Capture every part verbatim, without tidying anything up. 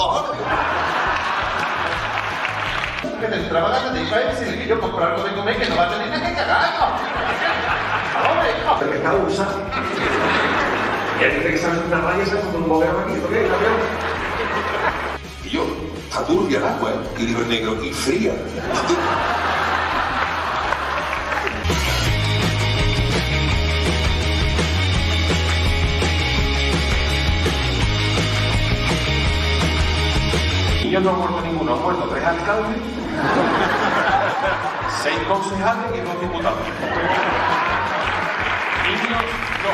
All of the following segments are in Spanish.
cojones. Que te entraba la categoría y decirle que yo compro algo de comer que no va a tener que cagar, hombre. Pero que está usando. Y él dice que sale una raya y sale como un boguero aquí, ¿ok? Y yo, está turbia el agua, y digo el negro, y fría. Yo no ha muerto ninguno, han muerto tres alcaldes, seis concejales y dos diputados. Niños, no.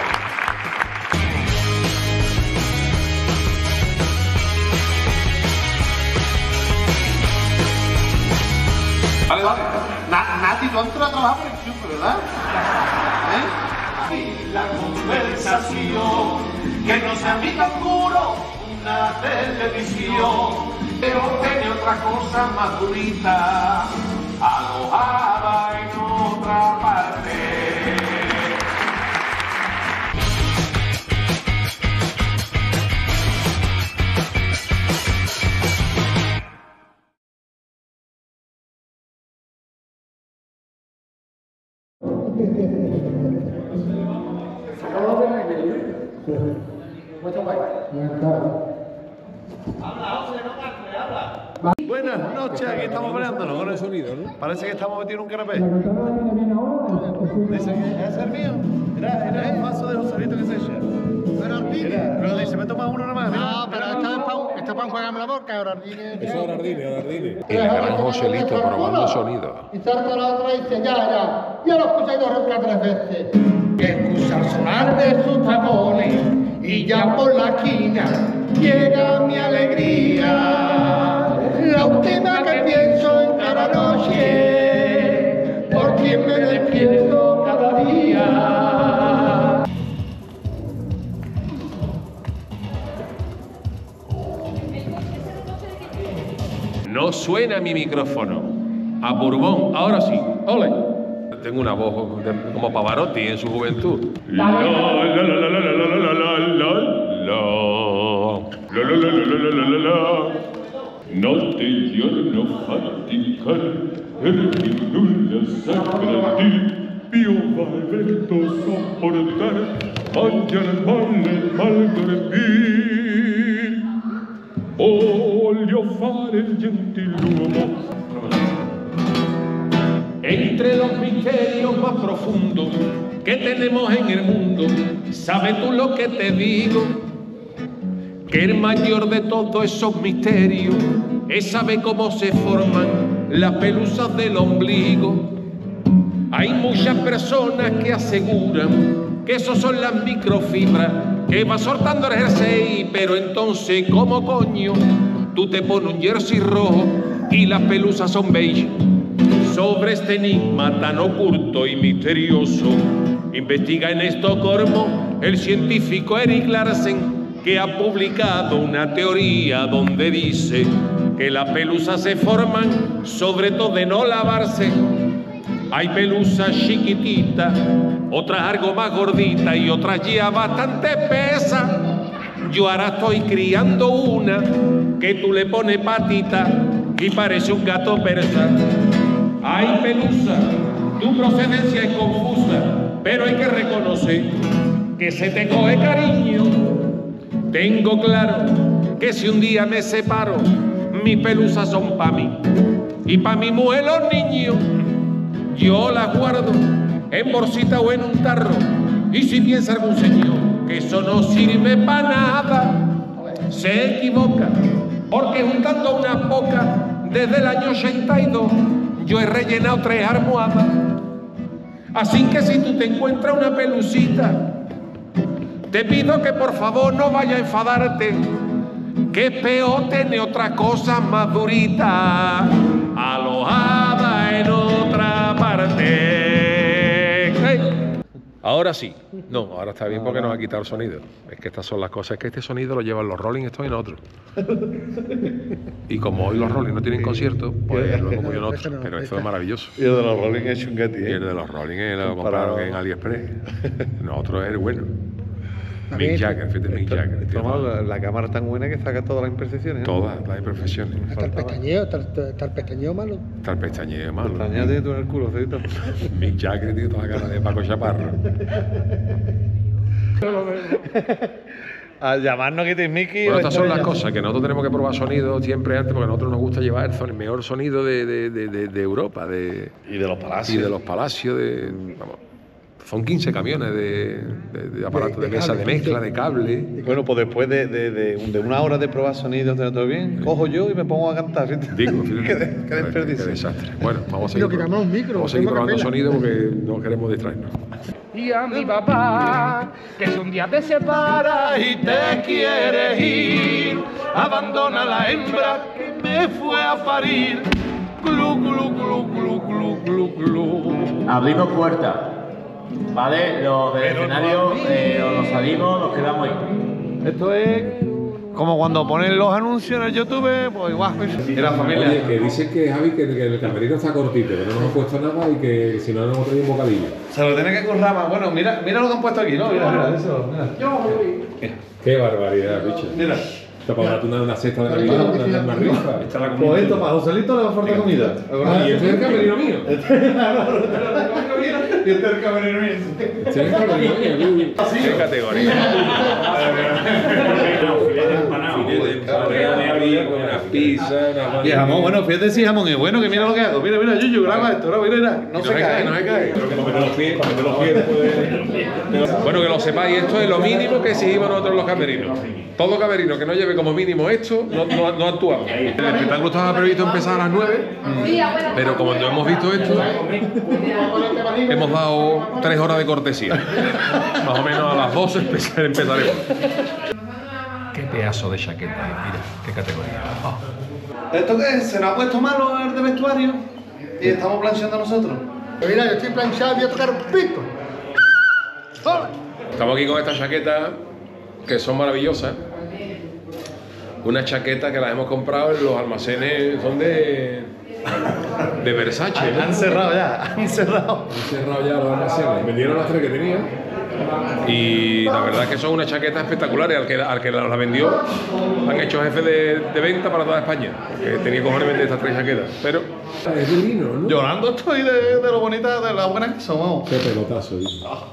Vale, vale. Na, Nati, tú entras a trabajar por el club, ¿verdad? ¿Eh? Y la conversación que nos amiga puro una televisión. Pero tenía otra cosa más durita, alojada en otra parte. Buenas noches, aquí estamos peleándonos con el sonido, ¿no? Parece que estamos metiendo un canapé. Dice que es el mío. Era, era el vaso de Joselito que se echa. Pero Ardine. Pero dice, me toma uno nada más. No, pero está para enjuagarme la boca, ahora Ardine. Eso es Ardine, Ardine. El gran Joselito probando sonido. Y salta la otra y dice, ya, ya. Ya lo escuché dos o tres veces. Que escucha el sonar de sus tapones y ya por la esquina llega mi alegría. La última que pienso en cada noche, por quien me despierto cada día. No suena mi micrófono. A Bourbon, ahora sí. ¡Ole! Tengo una voz de, como Pavarotti en su juventud. La, la, la, la, la, la, la, la, la. No te llorno faticar, el ninguna sacra ti, pío valvento soportar, hallar mal mal corpí. Olio fare el gentil humo. Entre los misterios más profundos que tenemos en el mundo, ¿sabes tú lo que te digo? Que el mayor de todos esos misterios es saber cómo se forman las pelusas del ombligo. Hay muchas personas que aseguran que eso son las microfibras que va soltando el jersey, pero entonces, ¿cómo coño? Tú te pones un jersey rojo y las pelusas son beige. Sobre este enigma tan oculto y misterioso, investiga en Estocolmo el científico Erik Larsen, que ha publicado una teoría donde dice que las pelusas se forman sobre todo de no lavarse. Hay pelusas chiquititas, otras algo más gorditas y otras ya bastante pesas. Yo ahora estoy criando una que tú le pones patita y parece un gato persa. Hay pelusas, tu procedencia es confusa, pero hay que reconocer que se te coge cariño. Tengo claro que si un día me separo, mis pelusas son pa' mí y pa' mi mujer los niños. Yo las guardo en bolsita o en un tarro, y si piensa algún señor que eso no sirve pa' nada, se equivoca, porque juntando unas pocas desde el año ochenta y dos, yo he rellenado tres almohadas. Así que si tú te encuentras una pelucita, te pido que por favor no vaya a enfadarte, que es peor tener otra cosa más durita, alojada en otra parte. Hey. Ahora sí. No, ahora está bien porque nos ha quitado el sonido. Es que estas son las cosas, es que este sonido lo llevan los Rolling, esto y en otro. Y como hoy los Rolling no tienen concierto, pues lo pongo yo en otro. Pero esto es maravilloso. Y el de los Rolling es chungueti, ¿eh? Y el de los Rolling lo compraron en Aliexpress. Nosotros es el bueno. Mick Jagger, fíjate, Mick Jagger. La, la cámara tan buena que saca todas las imperfecciones. ¿Eh? Todas las imperfecciones. Hasta el pestañeo, hasta el pestañeo malo. Hasta el pestañeo malo. El pestañeo tiene tú en el culo, Joselito. Mick Jagger tiene toda la cara de Paco Chaparro. Al llamarnos que te Mickey. Bueno, estas son las cosas que nosotros tenemos que probar sonido siempre antes, porque a nosotros nos gusta llevar el, son, el mejor sonido de, de, de, de Europa. De, y de los palacios. Y de los palacios. De, vamos, son quince camiones de, de, de aparatos de, de, de mesa, cable, de mezcla, de cable. Bueno, pues después de, de, de, de una hora de probar sonido, tener todo bien, cojo yo y me pongo a cantar. Digo, qué, de, qué desperdicio. Qué desastre. Bueno, vamos a seguir, que probando, micro, vamos a seguir probando sonido porque no queremos distraernos. Y a mi papá, que si un día te separas y te quieres ir, abandona la hembra que me fue a parir. Clu, clu, clu, clu, clu, clu, clu. Abrimos puertas, ¿vale? Los del escenario eh, o los salimos, nos quedamos ahí. Esto es como cuando ponen los anuncios en el YouTube, pues igual. En la familia. Oye, que dicen que Javi, que, que el camerino está cortito, que no nos han puesto nada y que si no nos hemos traído un bocadillo. Se lo tiene que currar más. Bueno, mira, mira lo que han puesto aquí, ¿no? Mira, mira, eso. Mira. Mira. Qué barbaridad, bicho. Mira. Está para una, una cesta de Navidad, una, una rifa. Está la comida. Pues esto, para Joselito le va a faltar comida. Ah, y este es el camerino mío. Este es el camerino mío. Este es el camerino mío. ¿Qué categoría? Una pizza, una y jamón, bueno, fíjate si jamón es bueno, que mira lo que hago. Mira, mira, Yuyu, graba esto, no, mira, mira. No, no se cae, cae, no se cae. Pero que no los pies, para que los pies puede... Bueno, que lo sepáis, esto es lo mínimo que exigimos nosotros los camerinos. Todo camerino que no lleve como mínimo esto, no, no, no actuamos. El espectáculo estaba previsto empezar a las nueve, pero como no hemos visto esto, hemos dado tres horas de cortesía. Más o menos a las doce empezaremos. Qué pedazo de chaqueta, mira, qué categoría. Oh. ¿Esto qué es? ¿Se nos ha puesto malo el de vestuario? Y estamos planchando nosotros. Mira, yo estoy planchado y voy a tocar un pico. Estamos aquí con estas chaquetas que son maravillosas. Una chaqueta que las hemos comprado en los almacenes, son de, de Versace. Ay, han cerrado ya, han cerrado. Han cerrado ya los almacenes. Vendieron las tres que tenía. Y la verdad es que son unas chaquetas espectaculares. Al que, al que las vendió, han hecho jefe de, de venta para toda España. Que tenía cojones vender estas tres chaquetas. Pero es de lino, ¿no? Llorando estoy de, de lo bonita, de las buenas que son. Qué pelotazo, hijo. Oh.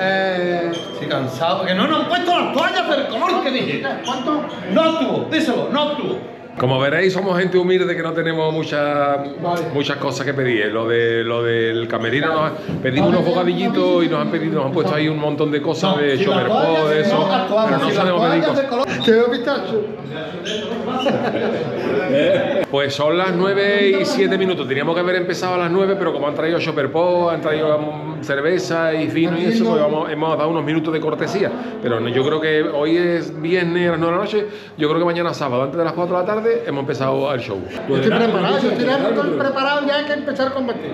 Eh, estoy cansado. Que no nos han puesto las toallas, pero ¿cómo que dije? ¿Cuánto? No obtuvo, díselo, no obtuvo. Como veréis, somos gente humilde que no tenemos muchas, vale. muchas cosas que pedir. Lo, de, lo del camerino, nos pedimos unos bocadillitos y nos han pedido, nos han puesto ahí un montón de cosas, no, de si Chopperpod, de eso, si pero no si sabemos pedir cosas. ¿Te veo pistacho? Pues son las nueve y siete minutos, teníamos que haber empezado a las nueve, pero como han traído Chopperpod, han traído cerveza y vino y eso, pues vamos, hemos dado unos minutos de cortesía. Pero yo creo que hoy es viernes a las nueve de la noche, yo creo que mañana sábado, antes de las cuatro de la tarde, hemos empezado el show. Yo estoy preparado, yo estoy preparado, ya hay que empezar a combatir.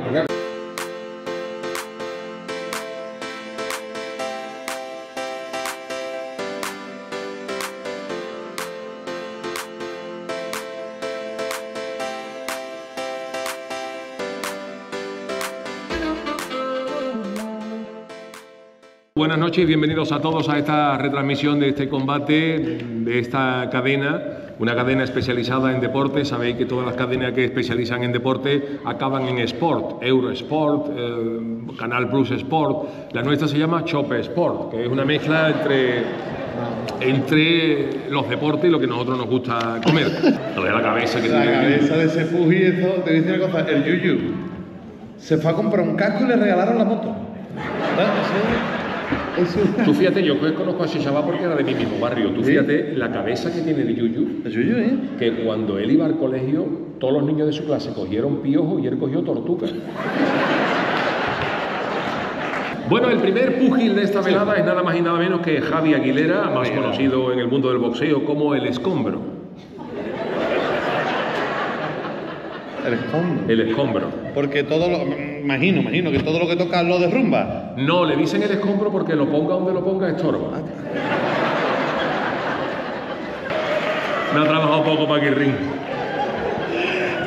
Buenas noches y bienvenidos a todos a esta retransmisión de este combate, de esta cadena. Una cadena especializada en deporte. Sabéis que todas las cadenas que especializan en deporte acaban en Sport, Eurosport, eh, Canal Plus Sport. La nuestra se llama Chopp Sport, que es una mezcla entre, entre los deportes y lo que a nosotros nos gusta comer. Lo de la cabeza que la tiene. La cabeza de ese Fuji, eso, te voy a decir una cosa, el Yuyu se fue a comprar un casco y le regalaron la moto. ¿Verdad? Tú fíjate, yo conozco a ese chaval porque era de mi mismo barrio. Tú fíjate ¿Sí? la cabeza que tiene el Yuyu. El Yuyu, ¿eh? Que cuando él iba al colegio, todos los niños de su clase cogieron piojo y él cogió tortuga. Bueno, el primer púgil de esta velada es nada más y nada menos que Javi Aguilera, más conocido en el mundo del boxeo como El Escombro. El escombro. El escombro. Porque todo lo... Imagino, imagino que todo lo que toca lo derrumba. No, le dicen el escombro porque lo ponga donde lo ponga estorba. Me ha trabajado poco Paquirrín.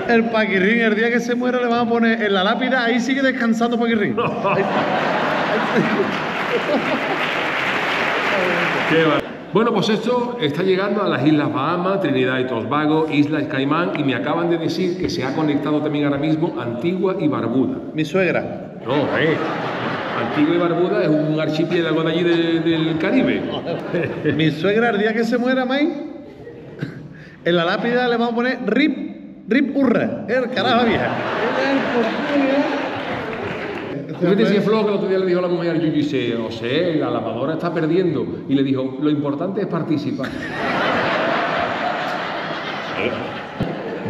El Paquirrín, el día que se muera le van a poner en la lápida, ahí sigue descansando Paquirrín. No. Qué va. Bueno, pues esto está llegando a las Islas Bahamas, Trinidad y Tobago, Islas Caimán, y me acaban de decir que se ha conectado también ahora mismo Antigua y Barbuda. Mi suegra. No, eh. Antigua y Barbuda es un archipiélago de allí de, del Caribe. Mi suegra, el día que se muera, May, en la lápida le vamos a poner RIP, RIP Urra, el carajo vieja. Fíjate si es flojo, que el otro día le dijo a la mujer al Yuyu, dice, o sea, la lavadora está perdiendo. Y le dijo, lo importante es participar.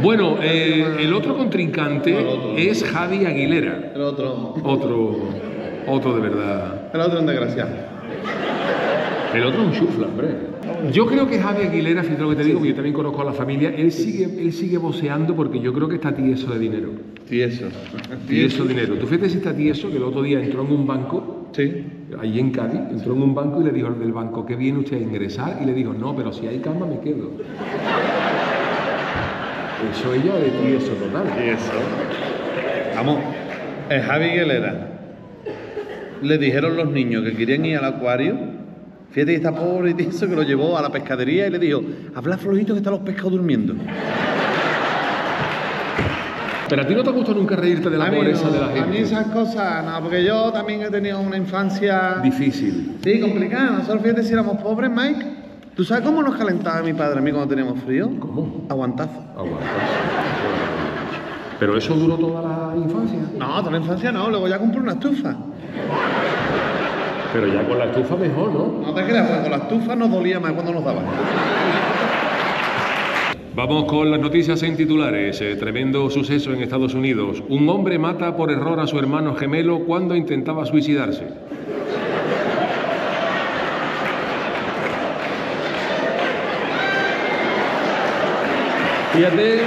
Bueno, eh, el otro contrincante no, el otro. es Javi Aguilera. El otro. Otro, otro de verdad. El otro es un desgraciado. El otro es un chufla, hombre. Yo creo que Javi Aguilera, fíjate lo que te digo, porque yo también conozco a la familia, él sigue, él sigue voceando porque yo creo que está tieso de dinero. Tieso. Tieso de dinero. Tú fíjate si está tieso, que el otro día entró en un banco, sí, ahí en Cádiz, entró en un banco y le dijo al del banco, ¿qué viene usted a ingresar? Y le dijo, no, pero si hay cama me quedo. Eso ella de tieso total. Tieso. Vamos, el Javi Aguilera, le dijeron los niños que querían ir al acuario. Fíjate, está pobre y tieso, que lo llevó a la pescadería y le dijo, habla flojito que están los pescados durmiendo. Pero a ti no te gusta nunca reírte de la pobreza no, de la gente. A mí esas cosas, no, porque yo también he tenido una infancia... Difícil. Sí, complicada. Nosotros, fíjate, si éramos pobres, Mike, ¿tú sabes cómo nos calentaba mi padre a mí cuando teníamos frío? ¿Cómo? Aguantazo. Aguantazo. ¿Pero eso duró toda la infancia? No, toda la infancia no, luego ya compré una estufa. Pero ya con la estufa mejor, ¿no? No te creas, porque con la estufa nos dolía más cuando nos daban. Vamos con las noticias en titulares. Eh, tremendo suceso en Estados Unidos. Un hombre mata por error a su hermano gemelo cuando intentaba suicidarse. Fíjate...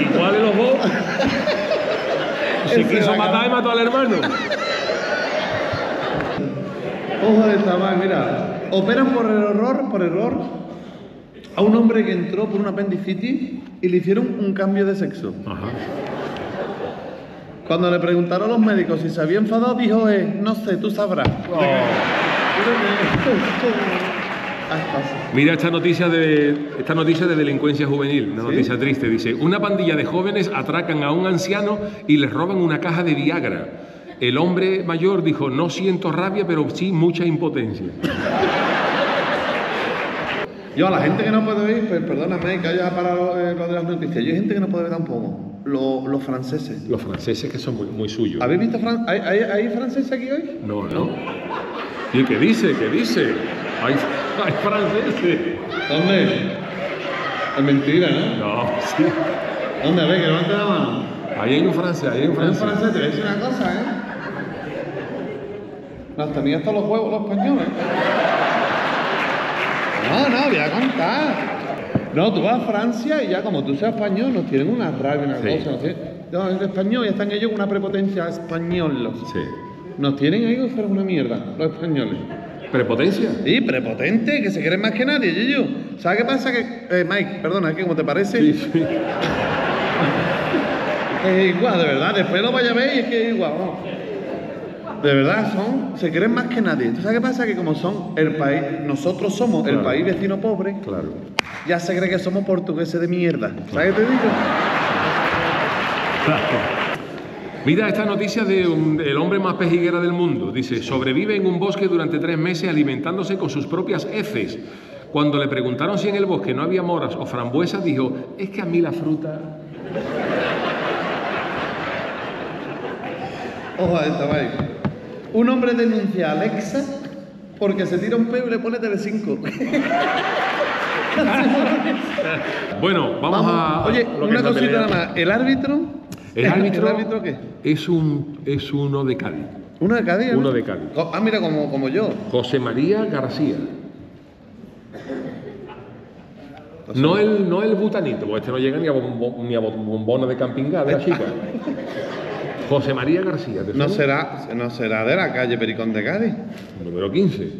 ¿Y cuál de los dos? Se quiso matar y mató al hermano. Ojo de tabaco, mira. Operan por error, por error, a un hombre que entró por una apendicitis y le hicieron un cambio de sexo. Ajá. Cuando le preguntaron a los médicos si se había enfadado, dijo, eh, no sé, tú sabrás. Oh. Mira esta noticia de esta noticia de delincuencia juvenil, una ¿sí? noticia triste, dice, una pandilla de jóvenes atracan a un anciano y les roban una caja de Viagra. El hombre mayor dijo, no siento rabia, pero sí mucha impotencia. Yo a la gente que no puede ver, pues perdóname que haya parado eh, lo de las noticias, yo hay gente que no puede ver tampoco. Los, los franceses. Los franceses que son muy, muy suyos. ¿Habéis visto Fran ¿Hay, hay, hay franceses aquí hoy? No, no. ¿Y qué dice? ¿Qué dice? Hay, hay franceses. ¿Dónde? Es mentira, ¿no? No, sí. ¿Dónde? A ver, que levante la mano. Ahí hay un francés, ahí hay un francés. Hay un francés, te voy a decir una cosa, ¿eh? Nos tenían hasta los huevos los españoles. No, no, voy a contar. No, tú vas a Francia y ya como tú seas español nos tienen una rabia, una sí. cosa, no sé. No, es español y están ellos con una prepotencia española. Sí. Nos tienen ahí que fuera una mierda, los españoles. ¿Prepotencia? Sí, prepotente, que se creen más que nadie, Yuyu. ¿Sabes qué pasa? Que, eh, Mike, perdona, es que como te parece... Sí, sí. Es igual, de verdad, después lo vaya a ver y es que es igual, vamos. De verdad, son, se creen más que nadie. ¿Tú sabes qué pasa? Que como son el país, nosotros somos claro. el país vecino pobre. Claro. Ya se cree que somos portugueses de mierda. ¿Sabes qué te digo? Mira esta noticia de un, el hombre más pejiguera del mundo. Dice, sobrevive en un bosque durante tres meses alimentándose con sus propias heces. Cuando le preguntaron si en el bosque no había moras o frambuesas, dijo, es que a mí la fruta... Ojo a esta, Mike. Un hombre denuncia a Alexa porque se tira un peo y le pone Telecinco. Bueno, vamos, vamos a... Oye, una cosita nada más. ¿El árbitro? ¿El árbitro, ¿El árbitro qué? Es, un, es uno de Cádiz. ¿Uno de Cádiz? Uno de Cádiz. Ah, mira, como, como yo. José María García. No el, no el butanito, porque este no llega ni a, bombo, ni a bombona de campingada, de la chica. José María García. ¿No será, ¿No será de la calle Pericón de Cádiz? Número quince.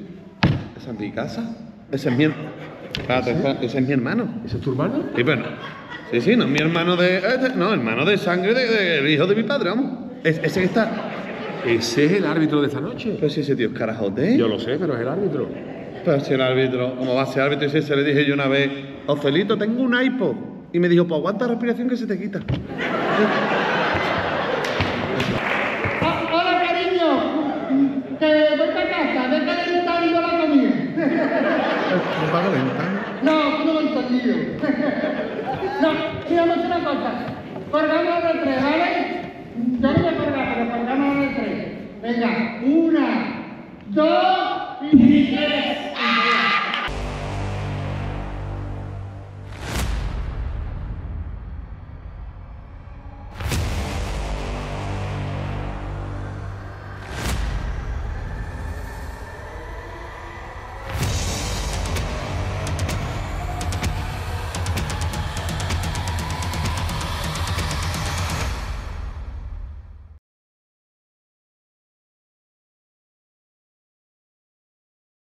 ¿Esa es mi casa? ¿Esa es mi... Claro, ¿Ese? ese es mi hermano. ¿Ese es tu hermano? Sí, bueno. Sí, sí, no es mi hermano de... Eh, de no, hermano de sangre del de, de, hijo de mi padre, vamos. Es, ese que está... Ese es el árbitro de esta noche. Pero si ese tío es carajote. Yo lo sé, pero es el árbitro. Pero si el árbitro, como va a ser árbitro, y si se le dije yo una vez, Joselito, tengo un iPod. Y me dijo, pues aguanta la respiración que se te quita. Ah, hola, cariño. Que voy para casa, voy a calentar y yo la comida. ¿Me va a calentar? No, tú no lo he entendido. No, miramos una cosa. Colgamos a los tres, ¿vale? Yo no voy a colgar, pero colgamos a los tres. Venga, una, dos.